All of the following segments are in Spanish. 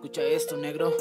Escucha esto, negro.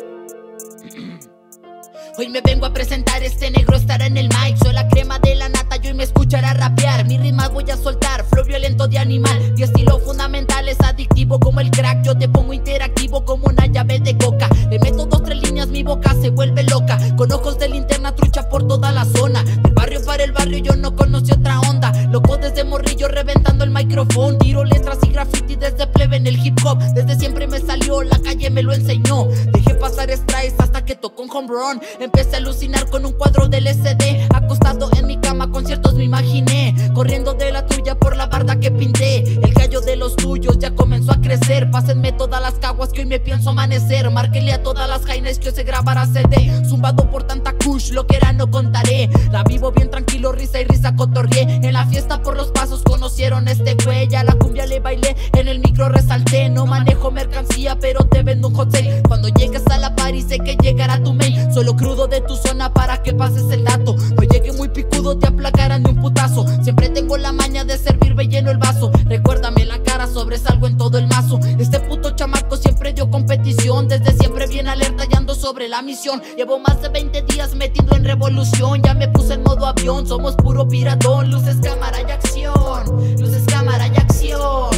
Hoy me vengo a presentar, este negro estará en el mic. Soy la crema de la nata y hoy me escuchará rapear. Mi rima voy a soltar, flow violento de animal. Mi estilo fundamental es adictivo como el crack. Yo te pongo interactivo como una llave de coca. Le meto 2, 3 líneas, mi boca se vuelve loca. Con ojos de linterna trucha por toda la zona. Del barrio para el barrio yo no conocí otra onda. Loco desde morrillo reventando el micrófono. Tiro letras y graffiti desde plebe en el hip hop. Desde siempre me salió, la calle me lo enseñó. Dejé pasar strikes hasta que tocó un home run. Empecé a alucinar con un cuadro del SD. Acostado en mi cama, conciertos me imaginé. Corriendo de la tuya por la barda que pinté. El gallo de los tuyos ya comenzó a crecer. Pásenme todas las caguas que hoy me pienso amanecer. Márquenle a todas las jainas que hoy se grabará CD. Zumbado por tanta kush, lo que era no contaré. La vivo bien tranquilo, risa y risa cotorrié. En la fiesta por los pasos conocieron a este güey. A la cumbia le bailé, en el micro resalté. No manejo mercancía, pero te vendo un hot sale. Cuando llegues a la party sé que llegará tu mail. Solo crudo de tu zona para que pases el dato. No llegué muy picudo, te aplacarán de un putazo. Siempre tengo la maña de servirme lleno el vaso. Recuérdame la cara, sobresalgo en todo el mazo. Este puto chamaco siempre dio competición. Desde siempre bien alerta y ando sobre la misión. Llevo más de 20 días metido en revolución. Ya me puse en modo avión, somos puro piratón. Luces, cámara y acción. Luces, cámara y acción.